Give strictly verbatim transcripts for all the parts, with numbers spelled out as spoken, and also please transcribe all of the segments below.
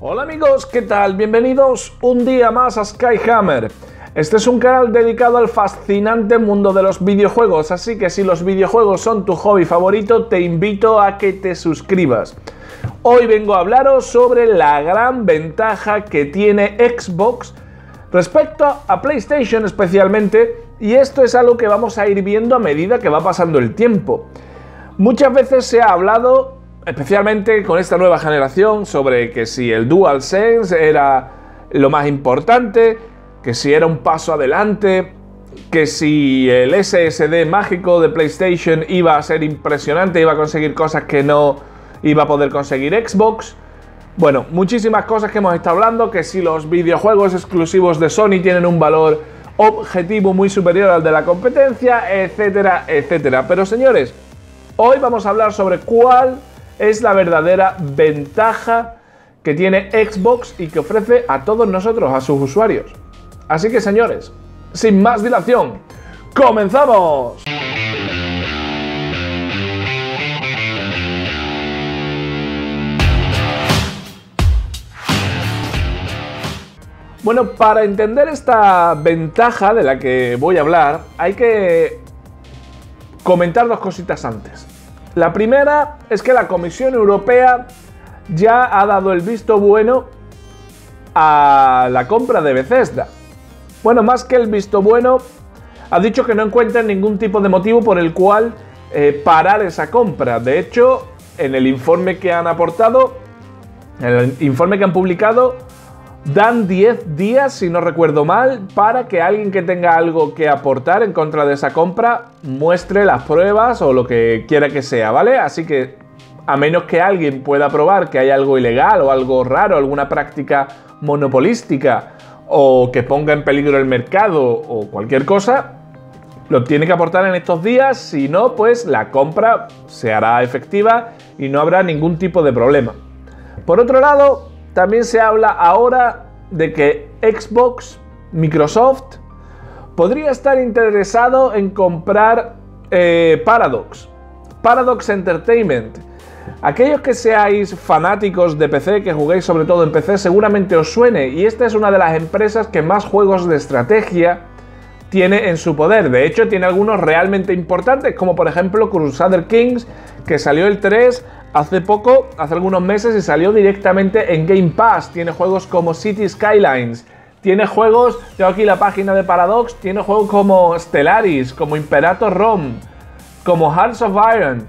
Hola amigos, ¿qué tal? Bienvenidos un día más a Skyhammer. Este es un canal dedicado al fascinante mundo de los videojuegos, así que si los videojuegos son tu hobby favorito, te invito a que te suscribas. Hoy vengo a hablaros sobre la gran ventaja que tiene Xbox respecto a PlayStation especialmente, y esto es algo que vamos a ir viendo a medida que va pasando el tiempo. Muchas veces se ha hablado, especialmente con esta nueva generación, sobre que si el DualSense era lo más importante, que si era un paso adelante, que si el ese ese de mágico de PlayStation iba a ser impresionante, iba a conseguir cosas que no iba a poder conseguir Xbox. Bueno, muchísimas cosas que hemos estado hablando, que si los videojuegos exclusivos de Sony tienen un valor objetivo muy superior al de la competencia, etcétera, etcétera. Pero señores, hoy vamos a hablar sobre cuál es la verdadera ventaja que tiene Xbox y que ofrece a todos nosotros, a sus usuarios. Así que señores, sin más dilación, ¡comenzamos! Bueno, para entender esta ventaja de la que voy a hablar, hay que comentar dos cositas antes. La primera es que la Comisión Europea ya ha dado el visto bueno a la compra de Bethesda. Bueno, más que el visto bueno, ha dicho que no encuentran ningún tipo de motivo por el cual eh, parar esa compra. De hecho, en el informe que han aportado, en el informe que han publicado, dan diez días, si no recuerdo mal, para que alguien que tenga algo que aportar en contra de esa compra muestre las pruebas o lo que quiera que sea, ¿vale? Así que, a menos que alguien pueda probar que hay algo ilegal o algo raro, alguna práctica monopolística o que ponga en peligro el mercado o cualquier cosa, lo tiene que aportar en estos días. Si no, pues la compra se hará efectiva y no habrá ningún tipo de problema. Por otro lado, también se habla ahora de que Xbox, Microsoft, podría estar interesado en comprar eh, Paradox, Paradox Entertainment. Aquellos que seáis fanáticos de P C, que juguéis sobre todo en P C, seguramente os suene. Y esta es una de las empresas que más juegos de estrategia tiene en su poder. De hecho, tiene algunos realmente importantes, como por ejemplo Crusader Kings, que salió el tres... hace poco, hace algunos meses, y salió directamente en Game Pass. Tiene juegos como Cities Skylines, tiene juegos, tengo aquí la página de Paradox, tiene juegos como Stellaris, como Imperator Rome, como Hearts of Iron,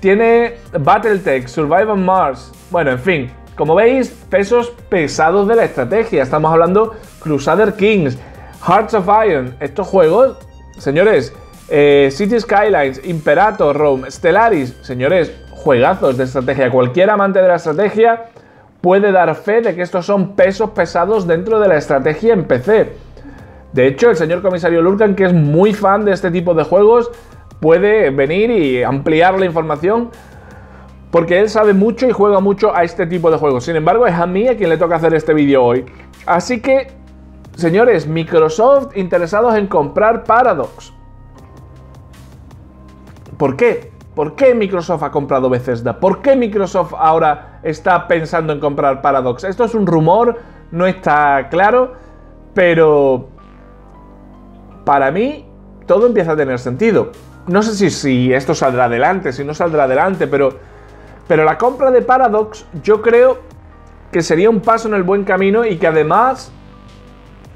tiene Battletech, Survive on Mars. Bueno, en fin, como veis, pesos pesados de la estrategia. Estamos hablando Crusader Kings, Hearts of Iron, estos juegos, señores, eh, Cities Skylines, Imperator Rome, Stellaris, señores, juegazos de estrategia. Cualquier amante de la estrategia puede dar fe de que estos son pesos pesados dentro de la estrategia en P C. De hecho, el señor comisario Lurcan, que es muy fan de este tipo de juegos, puede venir y ampliar la información, porque él sabe mucho y juega mucho a este tipo de juegos. Sin embargo, es a mí a quien le toca hacer este vídeo hoy. Así que, señores, Microsoft interesados en comprar Paradox. ¿Por qué? ¿Por qué Microsoft ha comprado Bethesda? ¿Por qué Microsoft ahora está pensando en comprar Paradox? Esto es un rumor, no está claro, pero para mí todo empieza a tener sentido. No sé si, si esto saldrá adelante, si no saldrá adelante, pero, pero la compra de Paradox yo creo que sería un paso en el buen camino y que además,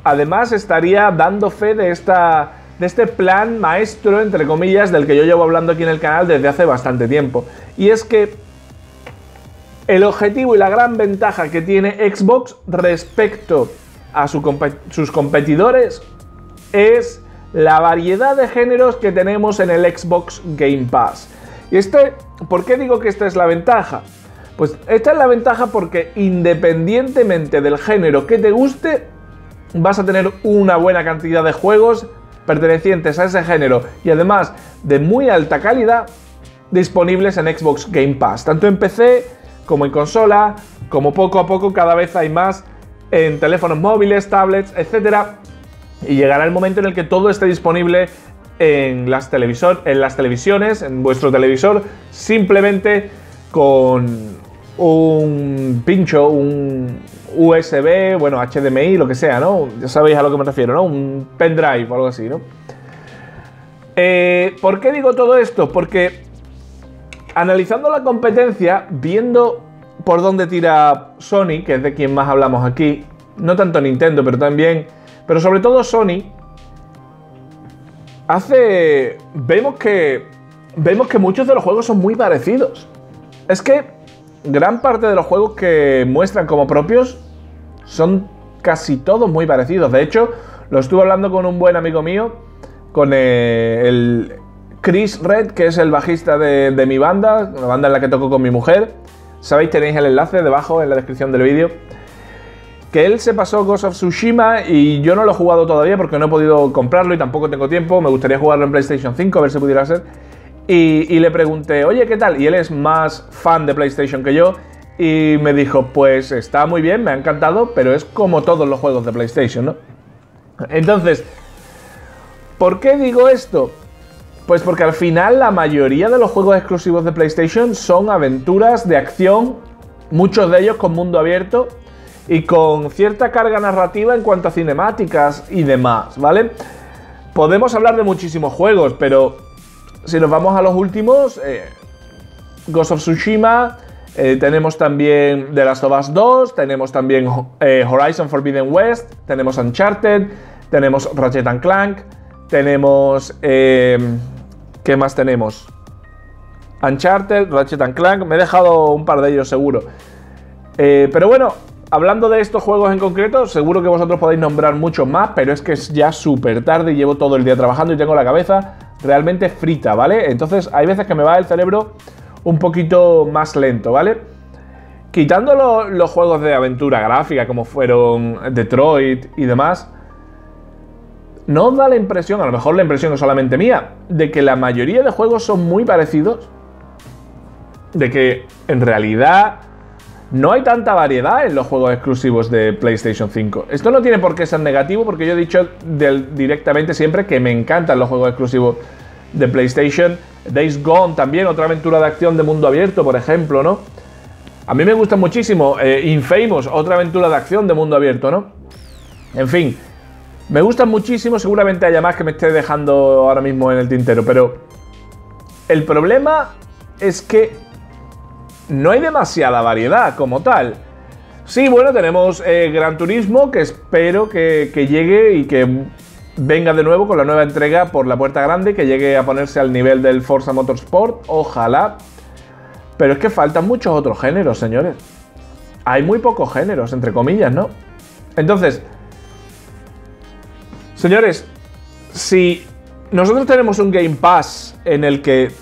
además estaría dando fe de esta... de este plan maestro, entre comillas, del que yo llevo hablando aquí en el canal desde hace bastante tiempo. Y es que el objetivo y la gran ventaja que tiene Xbox respecto a su comp sus competidores es la variedad de géneros que tenemos en el Xbox Game Pass. Y este, ¿por qué digo que esta es la ventaja? Pues esta es la ventaja porque independientemente del género que te guste, vas a tener una buena cantidad de juegos pertenecientes a ese género y además de muy alta calidad disponibles en Xbox Game Pass, tanto en P C como en consola, como poco a poco cada vez hay más en teléfonos móviles, tablets, etcétera, y llegará el momento en el que todo esté disponible en las, televisor, en las televisiones, en vuestro televisor, simplemente con un pincho, un, U S B, bueno, H D M I, lo que sea, ¿no? Ya sabéis a lo que me refiero, ¿no? Un pendrive o algo así, ¿no? Eh, ¿Por qué digo todo esto? Porque analizando la competencia, viendo por dónde tira Sony, que es de quien más hablamos aquí, no tanto Nintendo, pero también, pero sobre todo Sony, hace... Vemos que, vemos que muchos de los juegos son muy parecidos. Es que gran parte de los juegos que muestran como propios son casi todos muy parecidos. De hecho, lo estuve hablando con un buen amigo mío, con el Chris Red, que es el bajista de, de mi banda, la banda en la que toco con mi mujer. Sabéis, tenéis el enlace debajo en la descripción del vídeo. Que él se pasó Ghost of Tsushima y yo no lo he jugado todavía porque no he podido comprarlo y tampoco tengo tiempo. Me gustaría jugarlo en PlayStation cinco, a ver si pudiera ser. Y, y le pregunté, oye, ¿qué tal? Y él es más fan de PlayStation que yo. Y me dijo, pues está muy bien, me ha encantado, pero es como todos los juegos de PlayStation, ¿no? Entonces, ¿por qué digo esto? Pues porque al final la mayoría de los juegos exclusivos de PlayStation son aventuras de acción, muchos de ellos con mundo abierto y con cierta carga narrativa en cuanto a cinemáticas y demás, ¿vale? Podemos hablar de muchísimos juegos, pero si nos vamos a los últimos, eh, Ghost of Tsushima, eh, tenemos también The Last of Us dos, tenemos también eh, Horizon Forbidden West, tenemos Uncharted, tenemos Ratchet and Clank, tenemos... Eh, ¿qué más tenemos? Uncharted, Ratchet and Clank, me he dejado un par de ellos seguro. Eh, pero bueno, hablando de estos juegos en concreto, seguro que vosotros podéis nombrar muchos más, pero es que es ya súper tarde y llevo todo el día trabajando y tengo la cabeza realmente frita, ¿vale? Entonces hay veces que me va el cerebro un poquito más lento, ¿vale? Quitando lo, los juegos de aventura gráfica como fueron Detroit y demás, ¿no os da la impresión, a lo mejor la impresión es solamente mía, de que la mayoría de juegos son muy parecidos? De que en realidad no hay tanta variedad en los juegos exclusivos de PlayStation cinco. Esto no tiene por qué ser negativo, porque yo he dicho del, directamente siempre que me encantan los juegos exclusivos de PlayStation. Days Gone también, otra aventura de acción de mundo abierto, por ejemplo, ¿no? A mí me gusta muchísimo. Eh, Infamous, otra aventura de acción de mundo abierto, ¿no? En fin, me gustan muchísimo. Seguramente haya más que me esté dejando ahora mismo en el tintero, pero el problema es que no hay demasiada variedad como tal. Sí, bueno, tenemos eh, Gran Turismo, que espero que, que llegue y que venga de nuevo con la nueva entrega por la puerta grande, que llegue a ponerse al nivel del Forza Motorsport, ojalá. Pero es que faltan muchos otros géneros, señores. Hay muy pocos géneros, entre comillas, ¿no? Entonces, señores, si nosotros tenemos un Game Pass en el que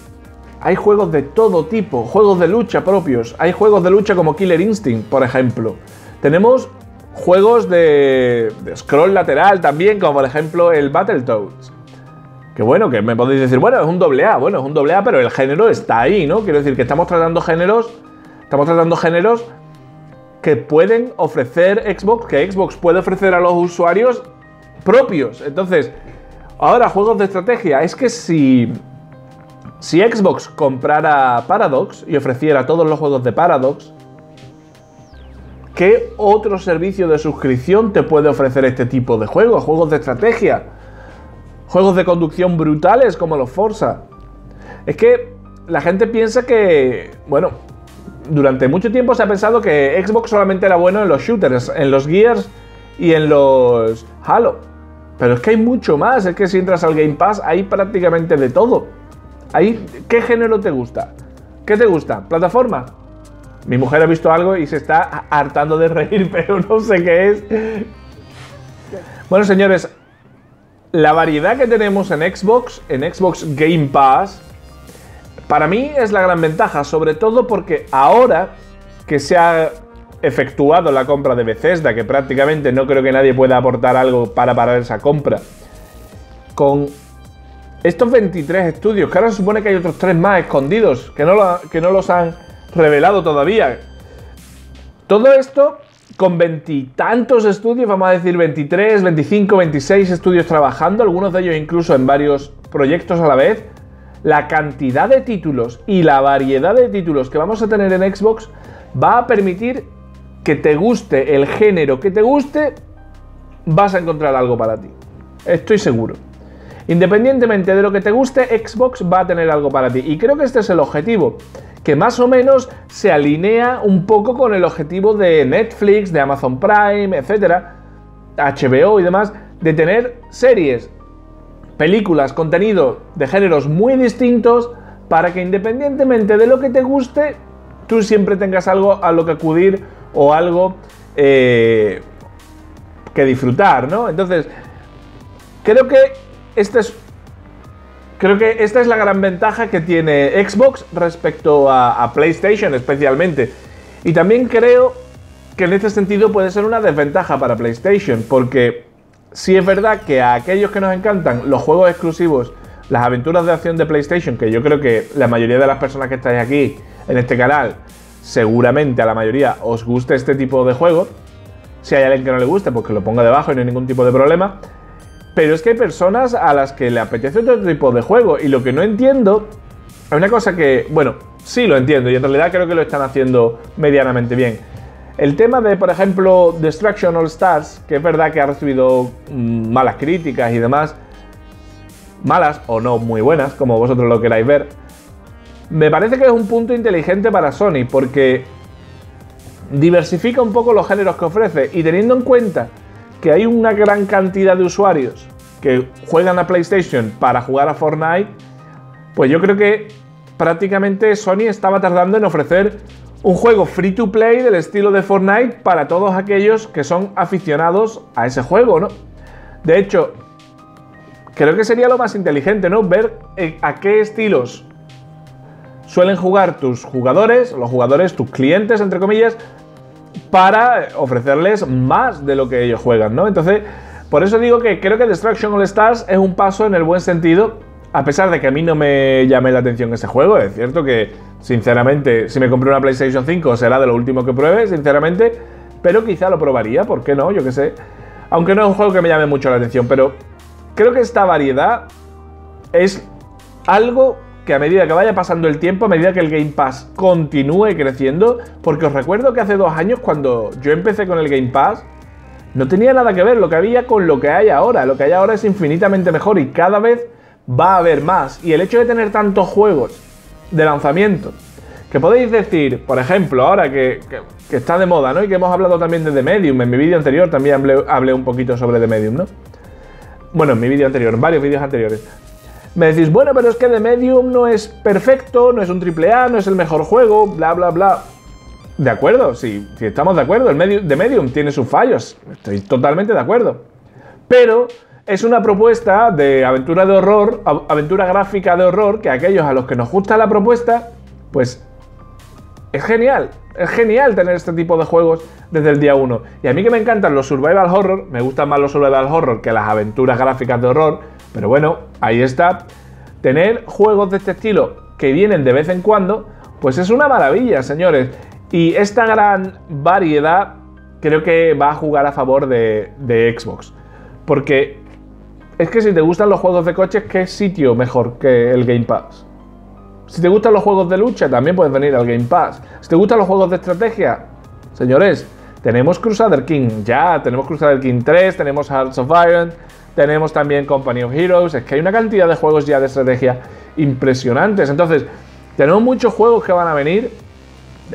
hay juegos de todo tipo, juegos de lucha propios, hay juegos de lucha como Killer Instinct, por ejemplo. Tenemos juegos de, de scroll lateral también, como por ejemplo el Battletoads. Que bueno, que me podéis decir, bueno, es un doble A, bueno, es un doble A, pero el género está ahí, ¿no? Quiero decir que estamos tratando géneros, estamos tratando géneros que pueden ofrecer Xbox, que Xbox puede ofrecer a los usuarios propios. Entonces, ahora juegos de estrategia, es que si... Si Xbox comprara Paradox y ofreciera todos los juegos de Paradox, ¿qué otro servicio de suscripción te puede ofrecer este tipo de juegos? Juegos de estrategia, juegos de conducción brutales como los Forza. Es que la gente piensa que, bueno, durante mucho tiempo se ha pensado que Xbox solamente era bueno en los shooters, en los Gears y en los Halo. Pero es que hay mucho más, es que si entras al Game Pass hay prácticamente de todo. Ahí, ¿qué género te gusta? ¿Qué te gusta? ¿Plataforma? Mi mujer ha visto algo y se está hartando de reír, pero no sé qué es. Bueno, señores, la variedad que tenemos en Xbox, en Xbox Game Pass, para mí es la gran ventaja, sobre todo porque ahora que se ha efectuado la compra de Bethesda, que prácticamente no creo que nadie pueda aportar algo para parar esa compra, con... estos veintitrés estudios, que ahora se supone que hay otros tres más escondidos, que no, lo, que no los han revelado todavía. Todo esto con veintitantos estudios, vamos a decir veintitrés, veinticinco, veintiséis estudios trabajando, algunos de ellos incluso en varios proyectos a la vez. La cantidad de títulos y la variedad de títulos que vamos a tener en Xbox va a permitir que te guste, el género que te guste, vas a encontrar algo para ti. Estoy seguro. Independientemente de lo que te guste, Xbox va a tener algo para ti. Y creo que este es el objetivo, que más o menos se alinea un poco con el objetivo de Netflix, de Amazon Prime, etcétera, H B O y demás, de tener series, películas, contenido de géneros muy distintos, para que independientemente de lo que te guste, tú siempre tengas algo a lo que acudir o algo eh, que disfrutar, ¿no? Entonces, creo que este es, creo que esta es la gran ventaja que tiene Xbox respecto a, a PlayStation especialmente. Y también creo que en este sentido puede ser una desventaja para PlayStation, porque sí es verdad que a aquellos que nos encantan los juegos exclusivos, las aventuras de acción de PlayStation, que yo creo que la mayoría de las personas que estáis aquí en este canal, seguramente a la mayoría os guste este tipo de juego. Si hay alguien que no le guste, pues que lo ponga debajo y no hay ningún tipo de problema. Pero es que hay personas a las que le apetece otro tipo de juego, y lo que no entiendo es una cosa que, bueno, sí lo entiendo, y en realidad creo que lo están haciendo medianamente bien. El tema de, por ejemplo, Destruction All Stars, que es verdad que ha recibido mmm, malas críticas y demás, malas o no muy buenas, como vosotros lo queráis ver, me parece que es un punto inteligente para Sony, porque diversifica un poco los géneros que ofrece, y teniendo en cuenta que hay una gran cantidad de usuarios que juegan a PlayStation para jugar a Fortnite, pues yo creo que prácticamente Sony estaba tardando en ofrecer un juego free to play del estilo de Fortnite para todos aquellos que son aficionados a ese juego, ¿no? De hecho, creo que sería lo más inteligente, ¿no? Ver a qué estilos suelen jugar tus jugadores, los jugadores, tus clientes, entre comillas, para ofrecerles más de lo que ellos juegan, ¿no? Entonces, por eso digo que creo que Destruction All Stars es un paso en el buen sentido, a pesar de que a mí no me llame la atención ese juego. Es cierto que, sinceramente, si me compré una PlayStation cinco será de lo último que pruebe, sinceramente, pero quizá lo probaría, ¿por qué no? Yo qué sé. Aunque no es un juego que me llame mucho la atención, pero creo que esta variedad es algo que a medida que vaya pasando el tiempo, a medida que el Game Pass continúe creciendo, porque os recuerdo que hace dos años, cuando yo empecé con el Game Pass, no tenía nada que ver lo que había con lo que hay ahora. Lo que hay ahora es infinitamente mejor y cada vez va a haber más. Y el hecho de tener tantos juegos de lanzamiento, que podéis decir, por ejemplo, ahora que, que, que está de moda, ¿no? Y que hemos hablado también de The Medium, en mi vídeo anterior también hablé, hablé un poquito sobre The Medium, ¿no? Bueno, en mi vídeo anterior, en varios vídeos anteriores. Me decís, bueno, pero es que The Medium no es perfecto, no es un triple A, no es el mejor juego, bla, bla, bla. De acuerdo, si, si estamos de acuerdo, el Medium, The Medium tiene sus fallos, estoy totalmente de acuerdo. Pero es una propuesta de aventura de horror, aventura gráfica de horror, que aquellos a los que nos gusta la propuesta, pues es genial. Es genial tener este tipo de juegos desde el día uno. Y a mí que me encantan los survival horror, me gustan más los survival horror que las aventuras gráficas de horror, pero bueno, ahí está. Tener juegos de este estilo que vienen de vez en cuando, pues es una maravilla, señores. Y esta gran variedad creo que va a jugar a favor de, de Xbox. Porque es que si te gustan los juegos de coches, ¿qué sitio mejor que el Game Pass? Si te gustan los juegos de lucha, también puedes venir al Game Pass. Si te gustan los juegos de estrategia, señores, tenemos Crusader Kings ya, tenemos Crusader King tres, tenemos Hearts of Iron, tenemos también Company of Heroes. Es que hay una cantidad de juegos ya de estrategia impresionantes. Entonces, tenemos muchos juegos que van a venir,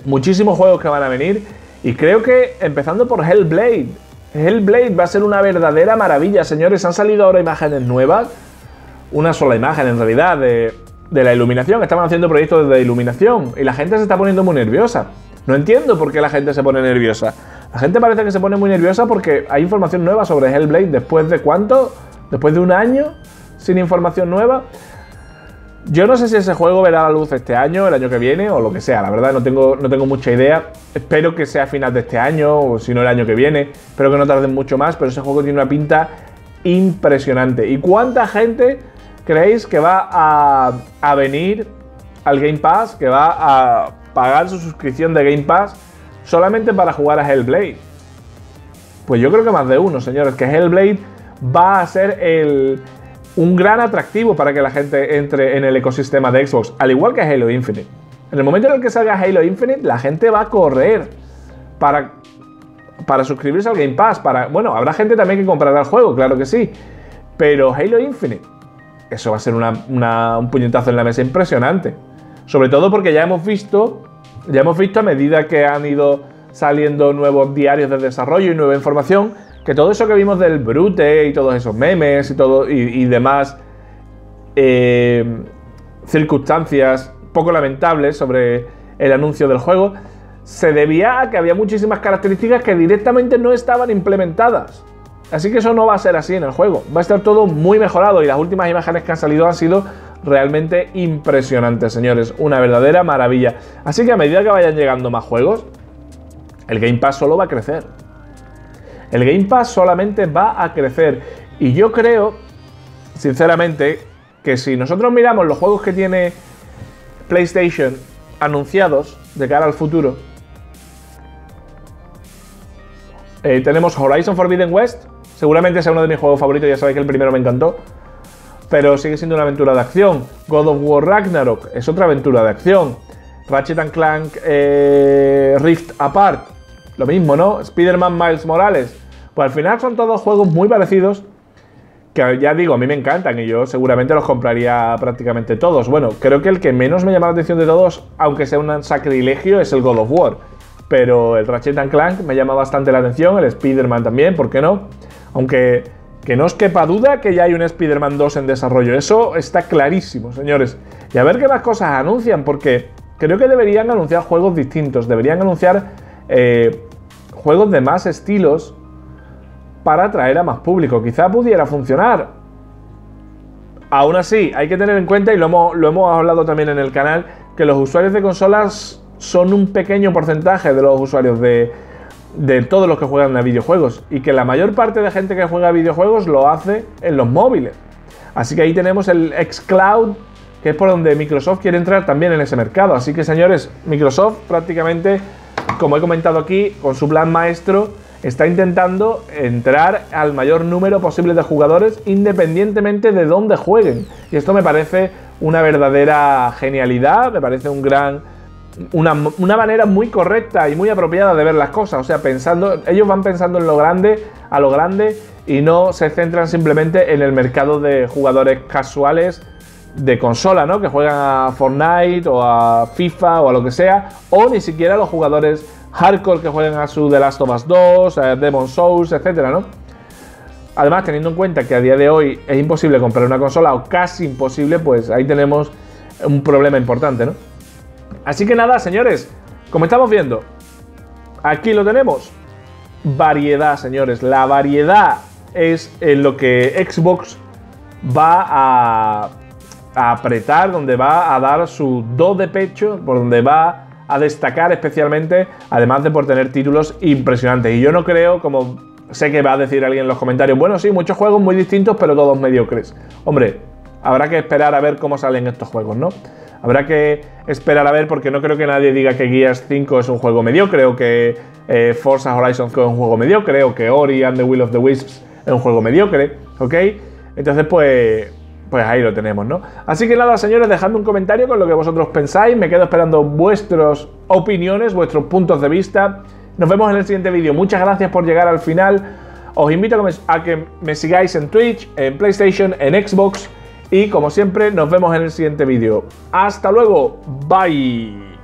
muchísimos juegos que van a venir, y creo que empezando por Hellblade. Hellblade va a ser una verdadera maravilla, señores. Han salido ahora imágenes nuevas, una sola imagen en realidad, de... de la iluminación. Estaban haciendo proyectos de iluminación y la gente se está poniendo muy nerviosa. No entiendo por qué la gente se pone nerviosa. La gente parece que se pone muy nerviosa porque hay información nueva sobre Hellblade. ¿Después de cuánto? ¿Después de un año sin información nueva? Yo no sé si ese juego verá la luz este año, el año que viene o lo que sea. La verdad no tengo, no tengo mucha idea. Espero que sea a final de este año o si no el año que viene. Espero que no tarden mucho más, pero ese juego tiene una pinta impresionante. ¿Y cuánta gente creéis que va a, a venir al Game Pass, que va a pagar su suscripción de Game Pass solamente para jugar a Hellblade? Pues yo creo que más de uno, señores, que Hellblade va a ser el, un gran atractivo para que la gente entre en el ecosistema de Xbox, al igual que Halo Infinite. En el momento en el que salga Halo Infinite, la gente va a correr para para suscribirse al Game Pass, para... Bueno, habrá gente también que comprará el juego, claro que sí. Pero Halo Infinite, eso va a ser una, una, un puñetazo en la mesa impresionante. Sobre todo porque ya hemos visto, ya hemos visto a medida que han ido saliendo nuevos diarios de desarrollo y nueva información, que todo eso que vimos del Brute y todos esos memes y, todo, y, y demás eh, circunstancias poco lamentables sobre el anuncio del juego, se debía a que había muchísimas características que directamente no estaban implementadas. Así que eso no va a ser así en el juego. Va a estar todo muy mejorado y las últimas imágenes que han salido han sido realmente impresionantes, señores. Una verdadera maravilla. Así que a medida que vayan llegando más juegos, el Game Pass solo va a crecer. El Game Pass solamente va a crecer. Y yo creo, sinceramente, que si nosotros miramos los juegos que tiene PlayStation anunciados de cara al futuro, eh, tenemos Horizon Forbidden West, seguramente sea uno de mis juegos favoritos, ya sabéis que el primero me encantó, pero sigue siendo una aventura de acción. God of War Ragnarok es otra aventura de acción. Ratchet and Clank eh, Rift Apart, lo mismo, ¿no? Spider-Man Miles Morales. Pues al final son todos juegos muy parecidos que, ya digo, a mí me encantan y yo seguramente los compraría prácticamente todos. Bueno, creo que el que menos me llama la atención de todos, aunque sea un sacrilegio, es el God of War. Pero el Ratchet and Clank me llama bastante la atención, el Spider-Man también, ¿por qué no? Aunque que no os quepa duda que ya hay un Spider-Man dos en desarrollo. Eso está clarísimo, señores. Y a ver qué más cosas anuncian, porque creo que deberían anunciar juegos distintos, deberían anunciar eh, juegos de más estilos para atraer a más público. Quizá pudiera funcionar. Aún así, hay que tener en cuenta, y lo hemos, lo hemos hablado también en el canal, que los usuarios de consolas son un pequeño porcentaje de los usuarios de, de todos los que juegan a videojuegos, y que la mayor parte de gente que juega a videojuegos lo hace en los móviles. Así que ahí tenemos el xCloud, que es por donde Microsoft quiere entrar también en ese mercado. Así que, señores, Microsoft prácticamente, como he comentado aquí, con su plan maestro, está intentando entrar al mayor número posible de jugadores independientemente de dónde jueguen. Y esto me parece una verdadera genialidad, me parece un gran, una, una manera muy correcta y muy apropiada de ver las cosas. O sea, pensando, ellos van pensando en lo grande, a lo grande, y no se centran simplemente en el mercado de jugadores casuales de consola, ¿no? Que juegan a Fortnite o a FIFA o a lo que sea, o ni siquiera los jugadores hardcore que juegan a su The Last of Us dos, a Demon's Souls, etcétera, ¿no? Además, teniendo en cuenta que a día de hoy es imposible comprar una consola, o casi imposible, pues ahí tenemos un problema importante, ¿no? Así que nada, señores, como estamos viendo, aquí lo tenemos. Variedad, señores, la variedad es en lo que Xbox va a... a apretar, donde va a dar su do de pecho, por donde va a destacar especialmente, además de por tener títulos impresionantes. Y yo no creo, como sé que va a decir alguien en los comentarios, bueno, sí, muchos juegos muy distintos, pero todos mediocres. Hombre, habrá que esperar a ver cómo salen estos juegos, ¿no? Habrá que esperar a ver, porque no creo que nadie diga que Gears cinco es un juego mediocre, o que eh, Forza Horizon cinco es un juego mediocre, o que Ori and the Will of the Wisps es un juego mediocre, ¿ok? Entonces, pues... Pues ahí lo tenemos, ¿no? Así que nada, señores, dejadme un comentario con lo que vosotros pensáis. Me quedo esperando vuestras opiniones, vuestros puntos de vista. Nos vemos en el siguiente vídeo. Muchas gracias por llegar al final. Os invito a que me sigáis en Twitch, en PlayStation, en Xbox. Y como siempre, nos vemos en el siguiente vídeo. ¡Hasta luego! ¡Bye!